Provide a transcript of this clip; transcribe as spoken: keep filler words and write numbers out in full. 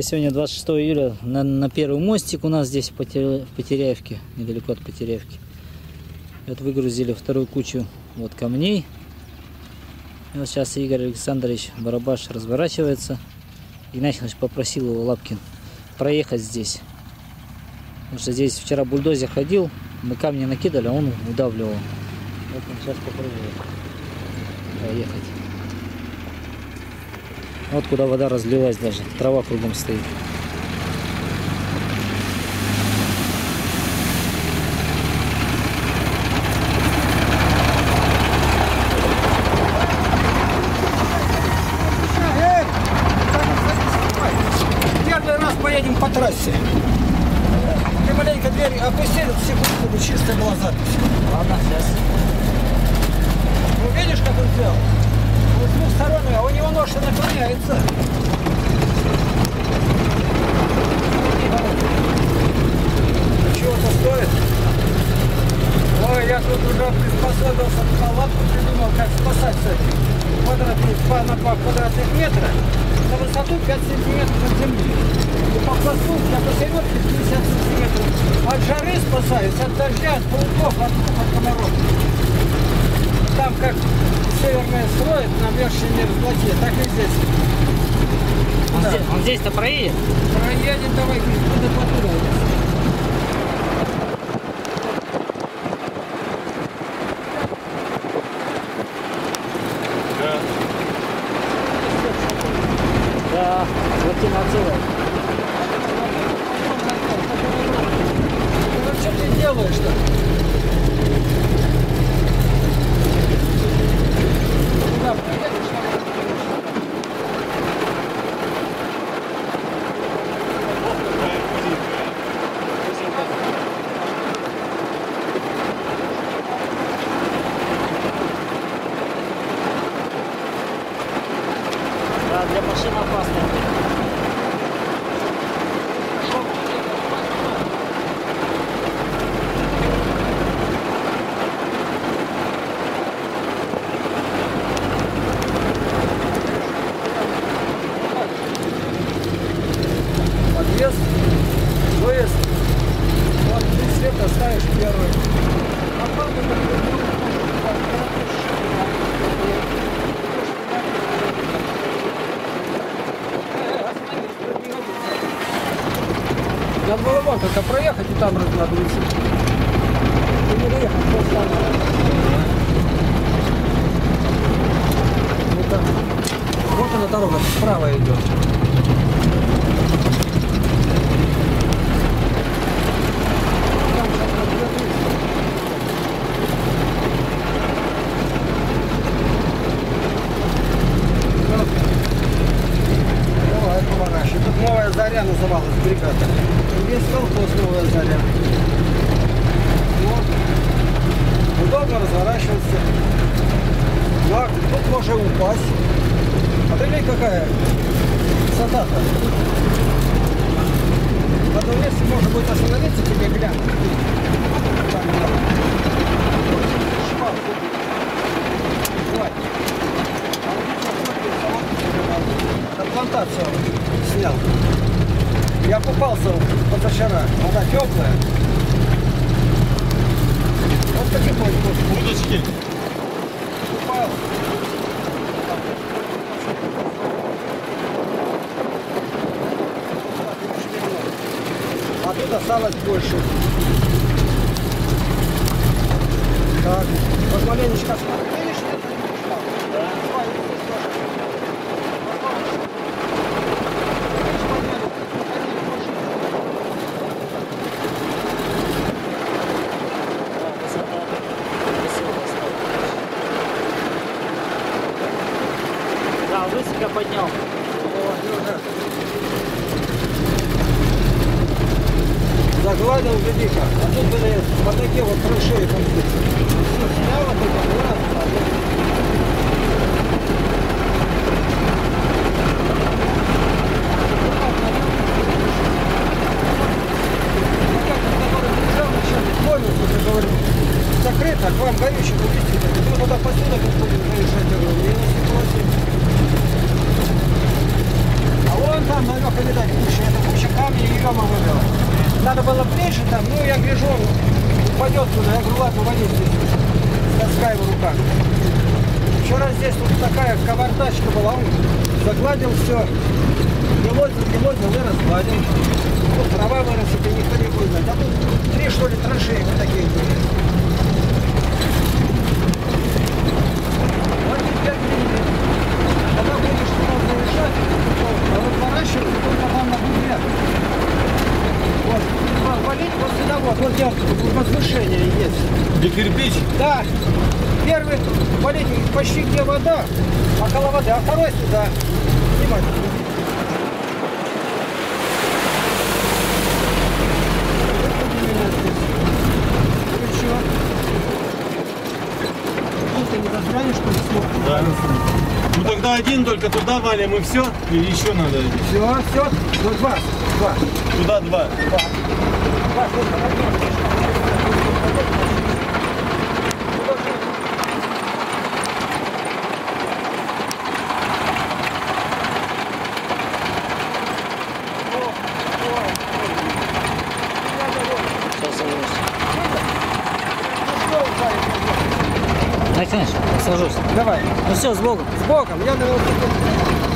Сегодня двадцать шестого июля на, на первый мостик у нас здесь в Потеряевке, недалеко от Потеряевки. Вот выгрузили вторую кучу вот камней. И вот сейчас Игорь Александрович Барабаш разворачивается. Игнатий Лапкин попросил его, Лапкин, проехать здесь. Потому что здесь вчера бульдозер ходил, мы камни накидали, а он удавливал. Вот он сейчас попробует проехать. Вот куда вода разлилась даже, трава кругом стоит. Первый раз поедем по трассе. Ты маленько дверь опустили, все будут чистые глаза. Ладно, сейчас. Ну, видишь, как он сделал? С двух сторон, а у него нож наклоняется. Чего-то стоит. Ой, я тут уже приспособился, на лапку придумал, как спасать с этим. Квадратный, на два квадратных метра, на высоту пять сантиметров от земли. И по хвосту, я по середке пятьдесят сантиметров. От жары спасаюсь, от дождя, от пауков, от двух, от комаров. Там как северное строит на вершине не разблоке, так и здесь. Он, да. здесь, он здесь-то проедет? Проедет, давай, куда подумать. Для машин опасно. Подъезд, выезд. Вот здесь свет оставишь первый. Надо было вон только проехать и там разгладываться. И не доехать, просто там. Это... Вот она дорога, справа идет. Новая заря называлась бригада. Весь колхоз новая заря. Вот. Удобно разворачивался. Да, тут можно упасть. А ты видишь, какая высота-то? В одном месте можно будет остановиться, тебе глянуть. Плантацию снял. Я купался позавчера. Вода теплая. Вот такие вот удочки. Купал. А тут осталось больше. Так, вот маленечко. Высоко поднял. Загладил велико. А тут были вот такие вот крыши. Закрыто, а к вам горючий купите. Туда посудок будем заезжать. А вон там намека, видать, куча. Надо было ближе там, ну я гляжу, он упадет туда, я говорю, ладно, уводи здесь. Доска его в руках. Вчера здесь вот такая кавардачка была, он загладил все. Мелодил, мелодил и разгладил. Вот трава вырастет, и никто не будет знать. А тут три, что ли, траншеи вот такие были. Вот теперь приняли. Когда будешь сразу решать, а вот поращивать, только вам на бубне. Вот, валить после того, вот я возвышение есть. Для кирпич? Да. Первый, валить почти где вода, около воды, а второй сюда. Снимать. Да. Ну тогда один только туда валим и все, и еще надо один. Все, все, ну два, два. Туда два. Два. Два. Сажусь. Давай. Ну все, с Богом. С Богом. Я на велосипеде.